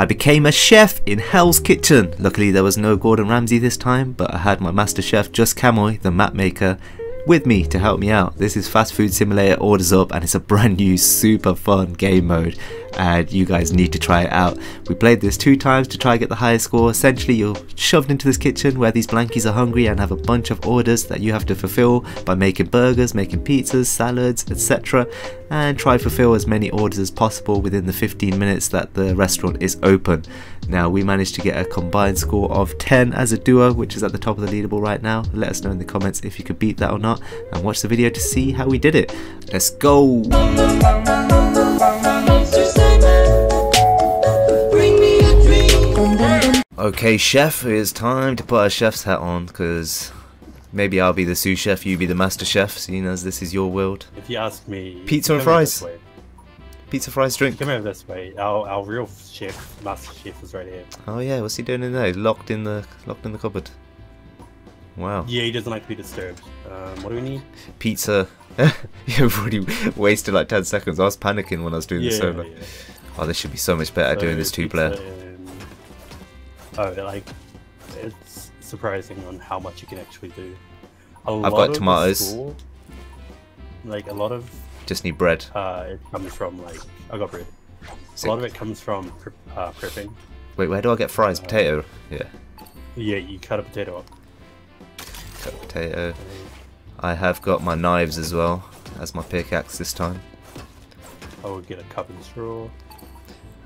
I became a chef in Hell's Kitchen. Luckily there was no Gordon Ramsay this time, but I had my master chef JstKamui, the map maker, with me to help me out. This is Fast Food Simulator Orders Up, and it's a brand new super fun game mode and you guys need to try it out. We played this 2 times to try and get the highest score. Essentially you're shoved into this kitchen where these blankies are hungry and have a bunch of orders that you have to fulfill by making burgers, making pizzas, salads, etc. and try to fulfill as many orders as possible within the 15 minutes that the restaurant is open. Now we managed to get a combined score of 10 as a duo, which is at the top of the leaderboard right now. Let us know in the comments if you could beat that or not, and watch the video to see how we did it. Let's go! Okay chef, it's time to put our chef's hat on, because maybe I'll be the sous chef, you be the master chef, seeing as this is your world. If you ask me... Pizza and fries! Pizza, fries, drink. Come over this way. Our real chef, master chef, is right here. Oh yeah, what's he doing in there? He's locked in the cupboard. Wow. Yeah, he doesn't like to be disturbed. What do we need? Pizza. You've already wasted like 10 seconds. I was panicking when I was doing this solo. Yeah. Oh, this should be so much better doing this 2-player. Oh, like, it's surprising on how much you can actually do. I've got tomatoes. Score, like, a lot of... Just need bread. It comes from, like... I got bread. Sick. A lot of it comes from prepping. Wait, where do I get fries? Potato? Yeah. Yeah, you cut a potato up. Cut a potato. I have got my knives as well as my pickaxe this time. I will get a cup and straw.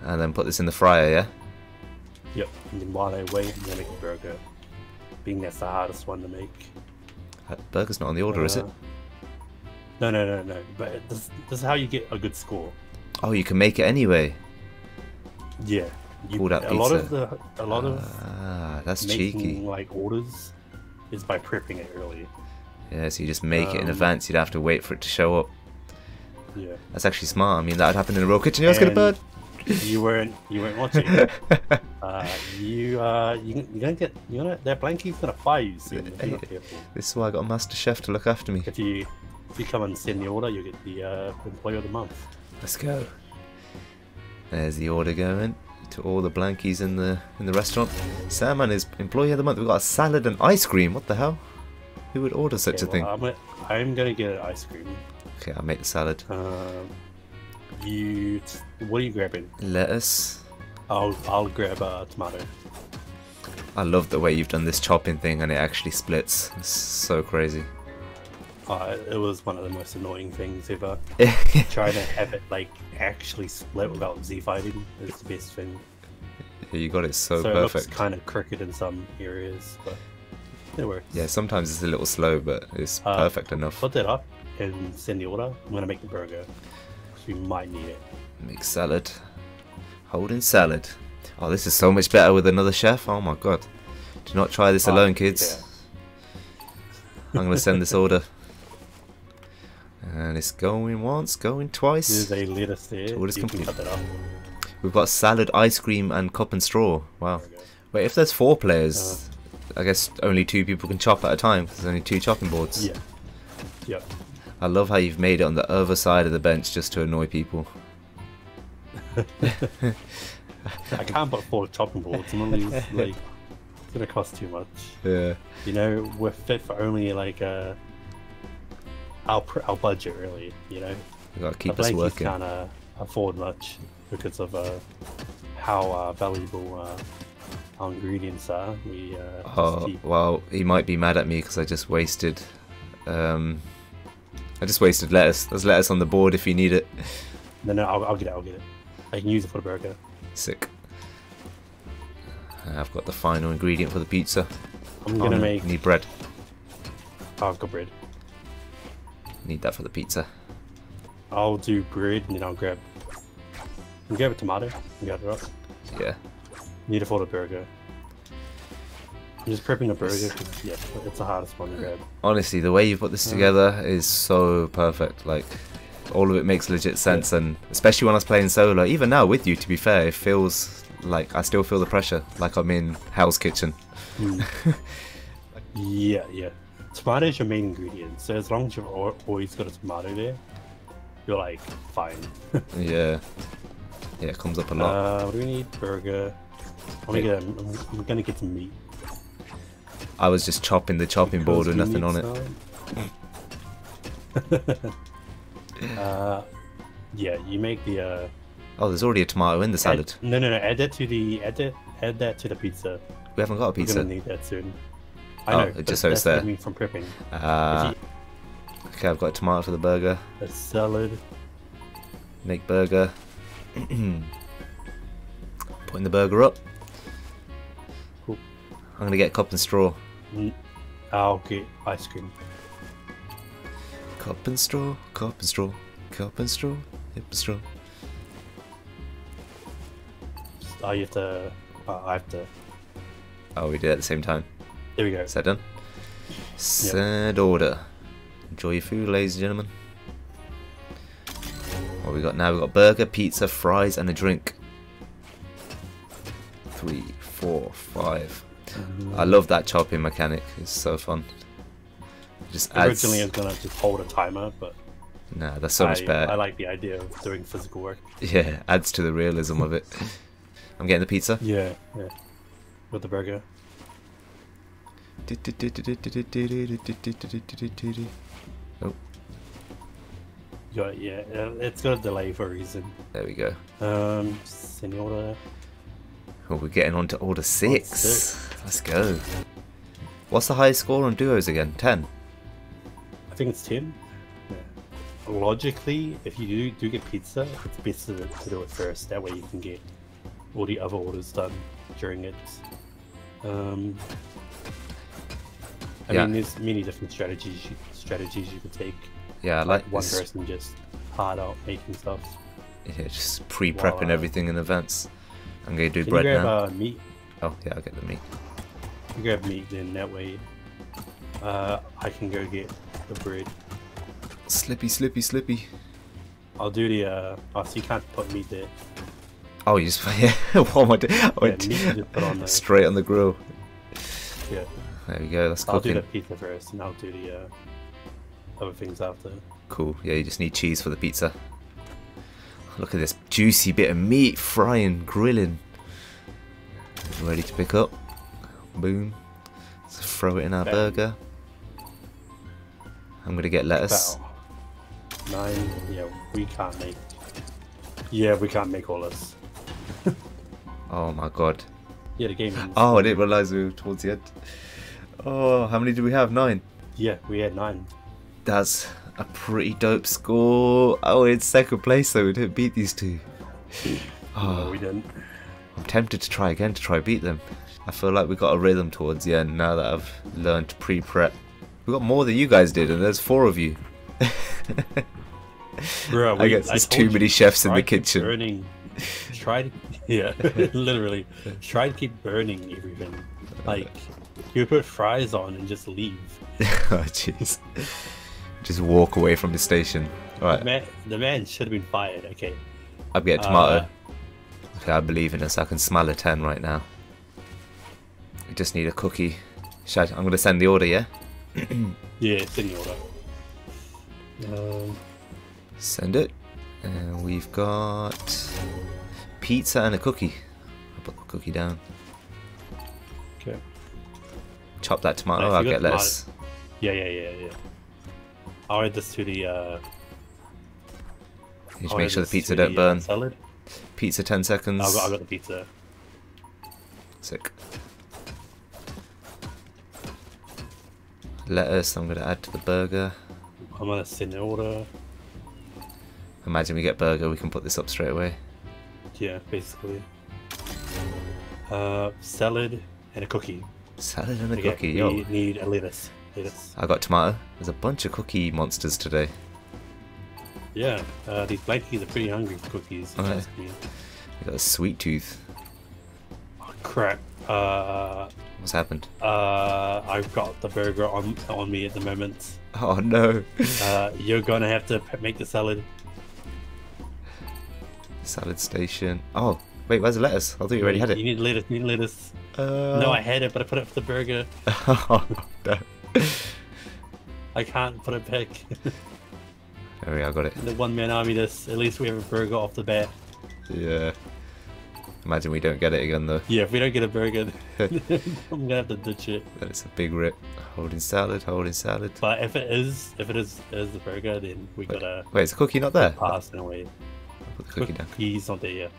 And then put this in the fryer, yeah? Yep, and then while I wait, I'm going to make a burger. Being that's the hardest one to make. That burger's not on the order, is it? No. But this is how you get a good score. Oh, you can make it anyway. Yeah. Pulled out pizza. A lot of that's making, cheeky. Like orders is by prepping it early. Yeah, so you just make it in advance. You'd have to wait for it to show up. Yeah. That's actually smart. I mean, that would happen in a real kitchen. You was gonna burn. You weren't watching. That blankie's gonna fire you soon. If you're not careful. This is why I got a master chef to look after me. If you come and send the order, you get the employee of the month. Let's go. There's the order going to all the blankies in the restaurant. Sam and his employee of the month. We've got a salad and ice cream. What the hell? Who would order such a thing? I'm gonna get an ice cream. Okay, I'll make the salad. What are you grabbing? Lettuce. I'll grab a tomato. I love the way you've done this chopping thing, and it actually splits. It's so crazy. It was one of the most annoying things ever. Trying to have it like actually split without Z-fighting is the best thing. You got it so perfect. So it looks kind of crooked in some areas, but it works. Yeah, sometimes it's a little slow, but it's perfect enough. Put that up and send the order. I'm gonna make the burger. We might need it. Make salad. Holding salad. Oh, this is so much better with another chef. Oh my god! Do not try this alone, kids. Yeah. I'm gonna send this order. And it's going once, going twice. There's a lettuce there. Orders complete. We've got salad, ice cream, and cup and straw. Wow. Wait, if there's 4 players, I guess only 2 people can chop at a time. There's only 2 chopping boards. Yeah. Yep. I love how you've made it on the other side of the bench just to annoy people. I can't put 4 chopping boards. I'm only like, it's gonna cost too much. Yeah. You know, we're fit for only like a. Our budget really, you know. We've got to keep us working. Can't afford much because of how valuable our ingredients are. We. Well, he might be mad at me because I just wasted. I just wasted lettuce. There's lettuce on the board if you need it. No, I'll get it. I'll get it. I can use it for the burger. Sick. I've got the final ingredient for the pizza. I'm gonna make. I need bread. Oh, I've got bread. Need that for the pizza. I'll do bread and then I'll grab. Can grab a tomato and gather up. Yeah. Need it for the burger. I'm just prepping the burger because it's the hardest one to grab. Honestly, the way you put this together is so perfect. Like, all of it makes legit sense, and especially when I was playing solo, even now with you, to be fair, it feels like I still feel the pressure, like I'm in Hell's Kitchen. Mm. Yeah. Tomato is your main ingredient, so as long as you've always got a tomato there, you're like fine. Yeah, Yeah, it comes up a lot. What do we need? Burger. I'm gonna get some meat. I was just chopping the chopping board with nothing on it. Yeah, you make the. Oh, there's already a tomato in the salad. No. Add that to the. Add that to the pizza. We haven't got a pizza. We're gonna need that soon. I know. It just so it's there. From prepping. Okay, I've got a tomato for the burger. A salad. Make burger. Putting the burger up. Cool. I'm gonna get a cup and straw. I'll get ice cream. Cup and straw. Cup and straw. Cup and straw. Hip and straw. Oh, you have to. I have to. Oh, we did it at the same time. There we go. Is that done? Said order. Enjoy your food, ladies and gentlemen. What have we got now? We've got burger, pizza, fries, and a drink. 3, 4, 5. I love that chopping mechanic. It's so fun. It just adds... Originally, I was gonna just hold a timer, but nah, that's so much better. I like the idea of doing physical work. Yeah, adds to the realism of it. I'm getting the pizza. Yeah. With the burger. Oh. Yeah, it's got a delay for a reason. There we go. Send order. Oh, we're getting on to order 6. Let's go. What's the highest score on duos again? 10. I think it's 10. Yeah. Logically, if you do get pizza, it's best to do it first. That way you can get all the other orders done during it. I mean, there's many different strategies you could take. Yeah, like one person just hard out making stuff. Yeah, just pre-prepping everything in advance. I'm gonna do bread now. Can you grab meat? Oh yeah, I'll get the meat. You grab meat, then that way I can go get the bread. Slippy. I'll do the. Oh, so you can't put meat there. Oh, you just what am I doing? Straight on the grill. Yeah. There we go. That's cooking. I'll do the pizza first, and I'll do the other things after. Cool. Yeah, you just need cheese for the pizza. Look at this juicy bit of meat, frying, grilling. Ready to pick up. Boom. Let's throw it in our burger. I'm gonna get lettuce. About 9. Yeah, we can't make. Yeah, we can't make all this. Oh my god. Yeah, the game. Oh, I didn't realise we were towards the end. Oh, how many do we have? 9. Yeah, we had 9. That's a pretty dope score. Oh, it's second place though. We didn't beat these two. Oh, no, we didn't. I'm tempted to try again to beat them. I feel like we got a rhythm towards the end now that I've learned to pre-prep. We got more than you guys did, and there's 4 of you. Bro, I guess there's too many chefs in the kitchen. Yeah, literally. Try to keep burning everything. Like, you put fries on and just leave. Oh, jeez. Just walk away from the station. All right. The man should have been fired, okay. I'll get a tomato. Okay, I believe in us. I can smell a 10 right now. We just need a cookie. I'm going to send the order, yeah? Yeah, send the order. Send it. And we've got pizza and a cookie. I'll put the cookie down. Okay. Chop that tomato. I'll get lettuce. Yeah. I'll add this to the. You should make sure the pizza don't burn. Salad. Pizza 10 seconds. I got the pizza. Sick. Lettuce. I'm gonna add to the burger. I'm gonna send an order. Imagine we get burger. We can put this up straight away. Yeah, basically. Salad and a cookie. Salad and a cookie. You need a lettuce. I got tomato. There's a bunch of cookie monsters today. Yeah, these blankies are pretty hungry for cookies. Right. We got a sweet tooth. Oh crap! What's happened? I've got the burger on me at the moment. Oh no! You're gonna have to make the salad. Salad station. Oh wait, where's the lettuce? I thought you already had it. You need lettuce. No, I had it, but I put it for the burger. Oh no. I can't put it back. There we go, I got it. The one man army this, at least we have a burger off the bat. Yeah. Imagine we don't get it again, though. Yeah, if we don't get a burger, I'm going to have to ditch it. But it's a big rip. Holding salad, holding salad. But if it is the burger, then we got to... Wait, is the cookie not there? Pass and wait. Put the cookie down. Cookie's not there yet.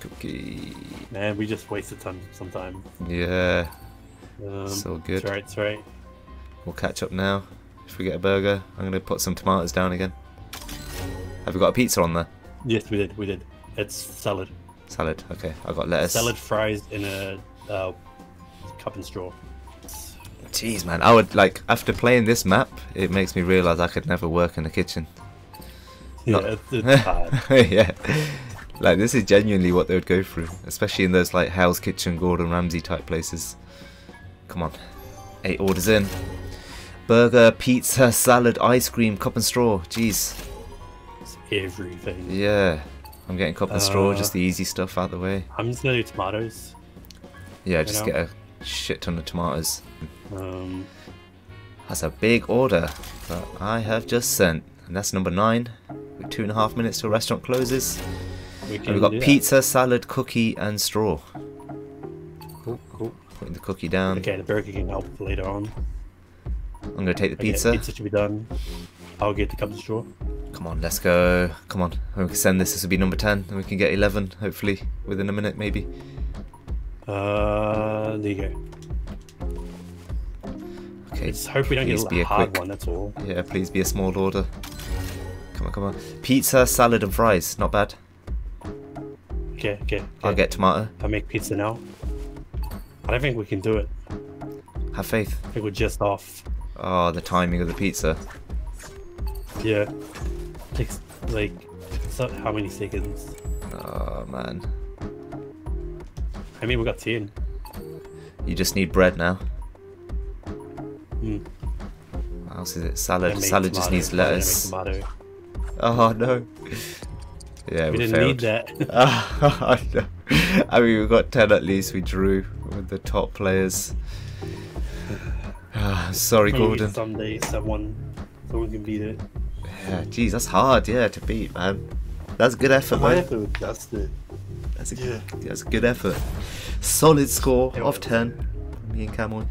Cookie. Man, we just wasted some time. Yeah. So good. That's right, that's right. We'll catch up now. If we get a burger, I'm going to put some tomatoes down again. Have we got a pizza on there? Yes, we did. We did. It's salad. Salad, okay. I got lettuce. Salad fries in a cup and straw. Jeez, man. I would, like, after playing this map, it makes me realise I could never work in the kitchen. Yeah, it's hard. Yeah. Like, this is genuinely what they would go through, especially in those, like, Hell's Kitchen, Gordon Ramsay type places. Come on. 8 orders in. Burger, pizza, salad, ice cream, cup and straw. Jeez. It's everything. Yeah. I'm getting cup and straw, just the easy stuff out the way. I'm just going to do tomatoes. Yeah, just get a shit ton of tomatoes. That's a big order that I have just sent. And that's number 9. With 2.5 minutes till restaurant closes. We've got pizza, salad, cookie and straw. Cool, cool. Putting the cookie down. Okay, the burger can help later on. I'm going to take the pizza. Pizza should be done. I'll get the cup and straw. Come on, let's go. Come on, we can send this. This will be number 10, and we can get 11, hopefully, within a minute, maybe. There you go. Okay. Just hope we don't get a hard one, that's all. Yeah, please be a small order. Come on, come on. Pizza, salad, and fries. Not bad. Okay, okay. I'll get tomato. I'll make pizza now. I don't think we can do it. Have faith. I think we're just off. Oh, the timing of the pizza. Yeah. Takes like how many seconds? Oh man. I mean, we got 10. You just need bread now. What else is it? Salad. Salad just needs lettuce. Oh no. Yeah, we didn't need that. Oh, no. I mean, we got 10 at least. We drew with the top players. Sorry, Gordon. Someday someone can beat it. Yeah, geez, that's hard, yeah, to beat, man. That's a good effort, man. That's a good effort. Solid score of 10. Me and Kamui.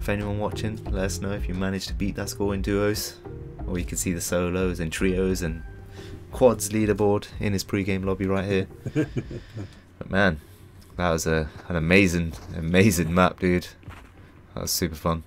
If anyone watching, let us know if you managed to beat that score in duos, or you can see the solos and trios and quads leaderboard in his pre-game lobby right here. But man, that was an amazing map, dude. That was super fun.